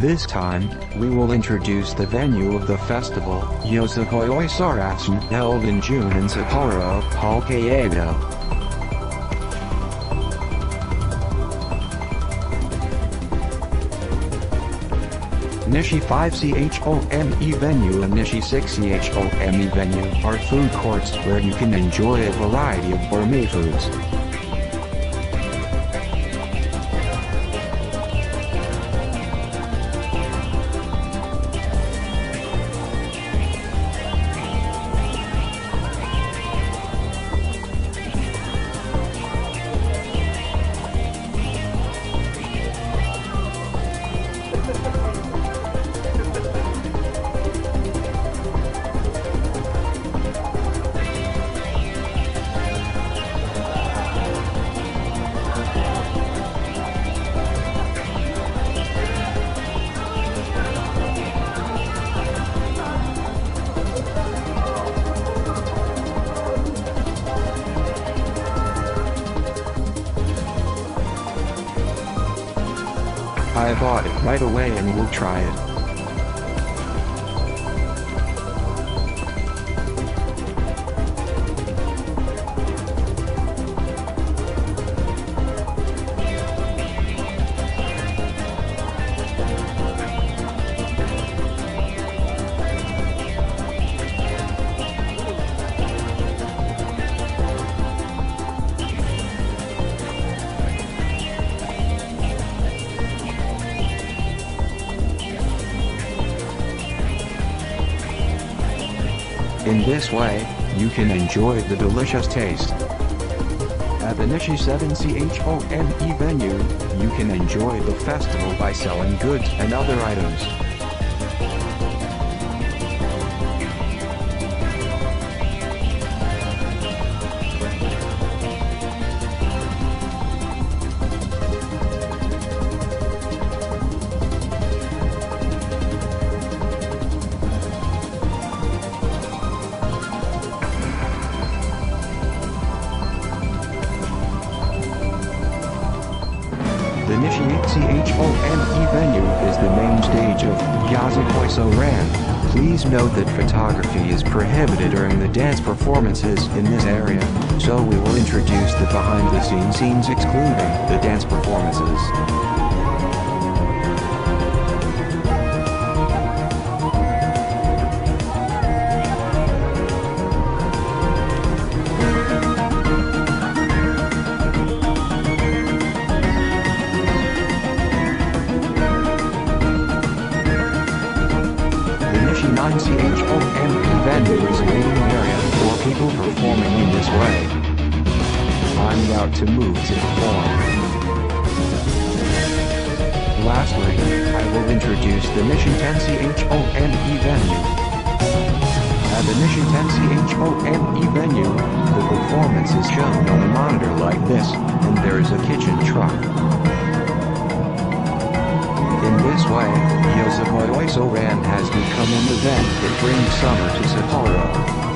This time, we will introduce the venue of the festival, Yosakoi Soran, held in June in Sapporo, Hokkaido. Nishi 5CHOME venue and Nishi 6CHOME venue are food courts where you can enjoy a variety of gourmet foods. I bought it right away and we'll try it. In this way, you can enjoy the delicious taste. At the Nishi 7CHOME venue, you can enjoy the festival by selling goods and other items. The Nishi 8CHOME venue is the main stage of Yosakoi Soran. Please note that photography is prohibited during the dance performances in this area, so we will introduce the behind-the-scenes scenes excluding the dance performances. The 9CHOME venue is a waiting area for people performing in this way. Find out to move to perform. Lastly, I will introduce the Mission 10CHOME venue. At the Mission 10CHOME venue, the performance is shown on a monitor like this, and there is a kitchen truck. In this way, Yosakoi Soran has become an event that brings summer to Sapporo.